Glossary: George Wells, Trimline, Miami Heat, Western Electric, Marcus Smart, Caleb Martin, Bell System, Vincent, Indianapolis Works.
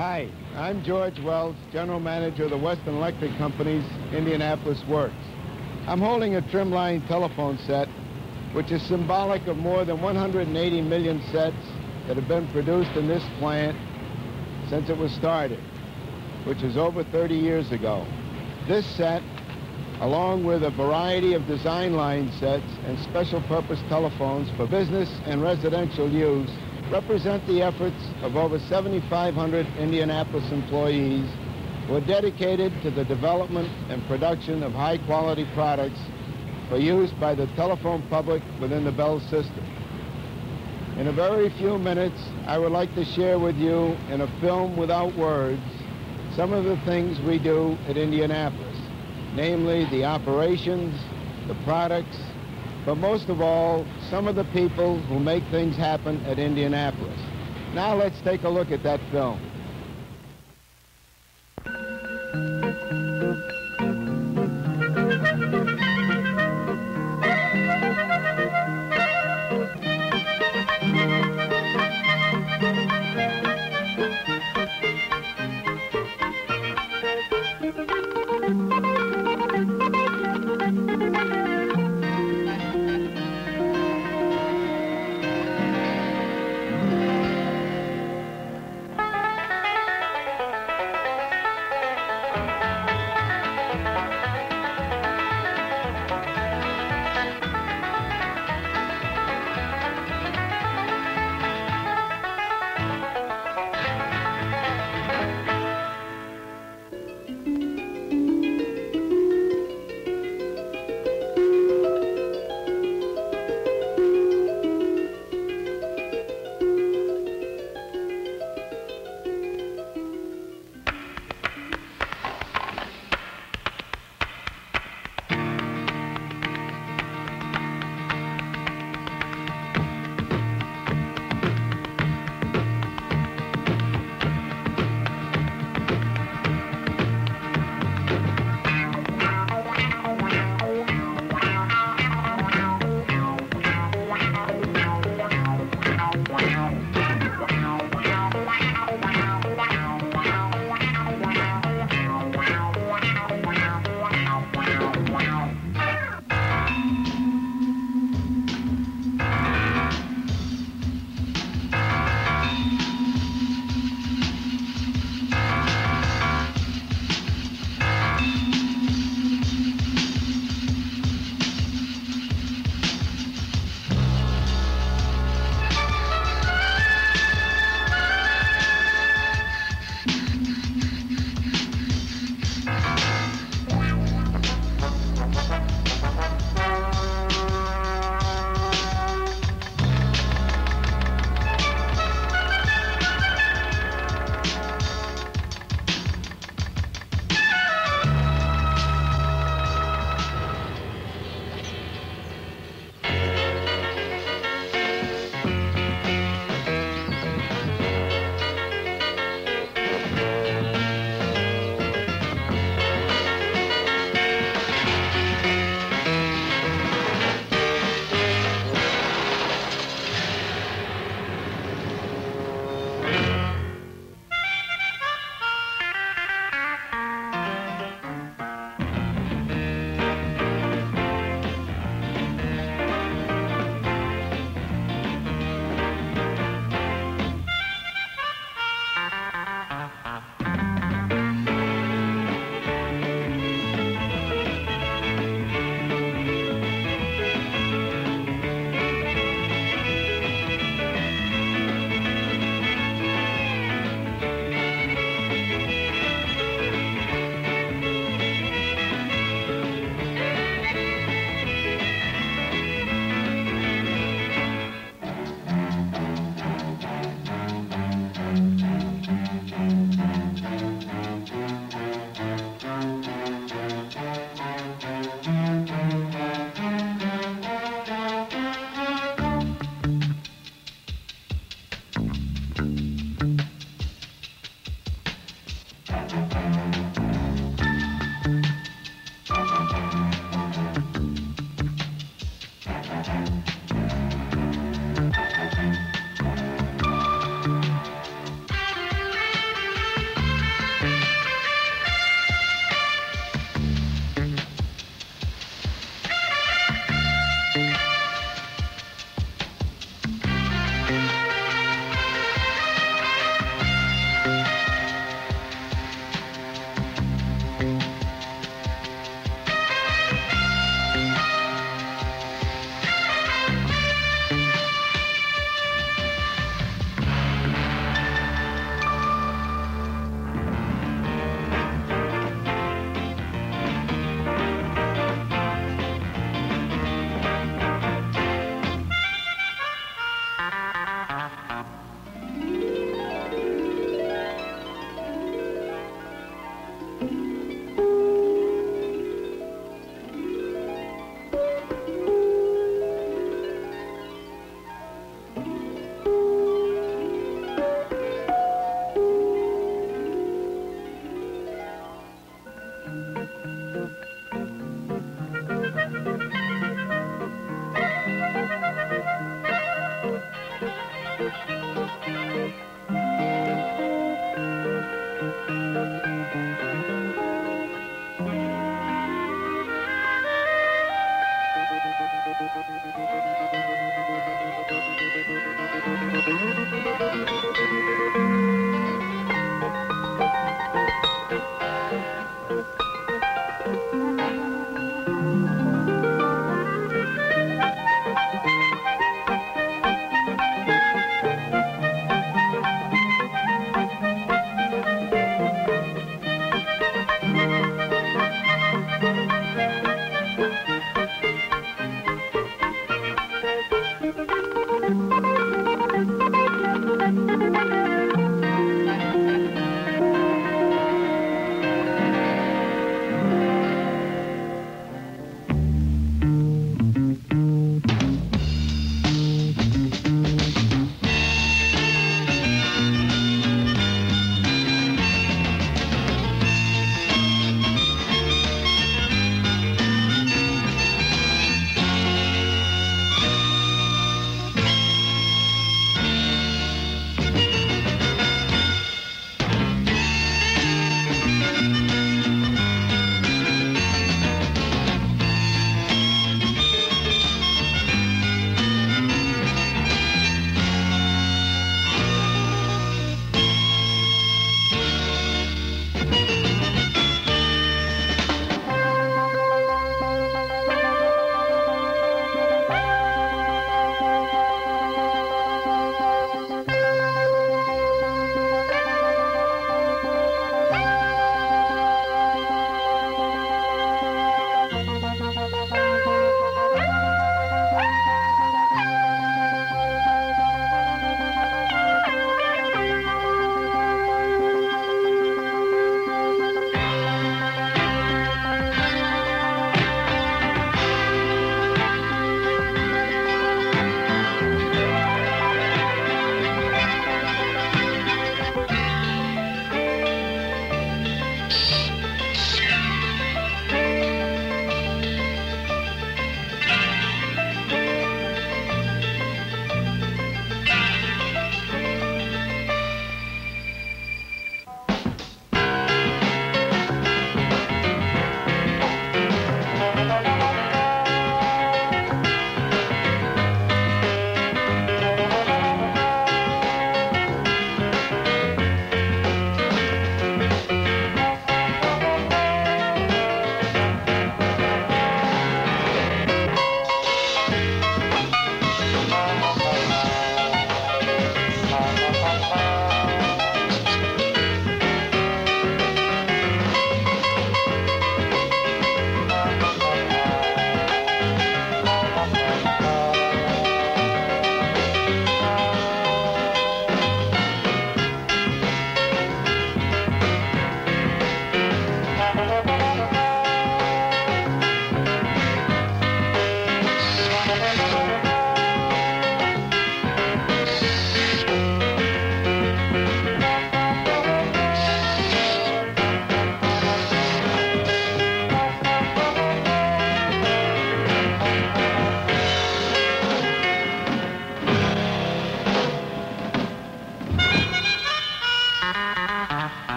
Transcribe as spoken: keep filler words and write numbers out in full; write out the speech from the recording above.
Hi, I'm George Wells, General Manager of the Western Electric Company's Indianapolis Works. I'm holding a Trimline telephone set, which is symbolic of more than one hundred eighty million sets that have been produced in this plant since it was started, which is over thirty years ago. This set, along with a variety of design line sets and special purpose telephones for business and residential use, represent the efforts of over seventy-five hundred Indianapolis employees who are dedicated to the development and production of high-quality products for use by the telephone public within the Bell System. In a very few minutes, I would like to share with you, in a film without words, some of the things we do at Indianapolis, namely the operations, the products, but most of all, some of the people who make things happen at Indianapolis. Now let's take a look at that film.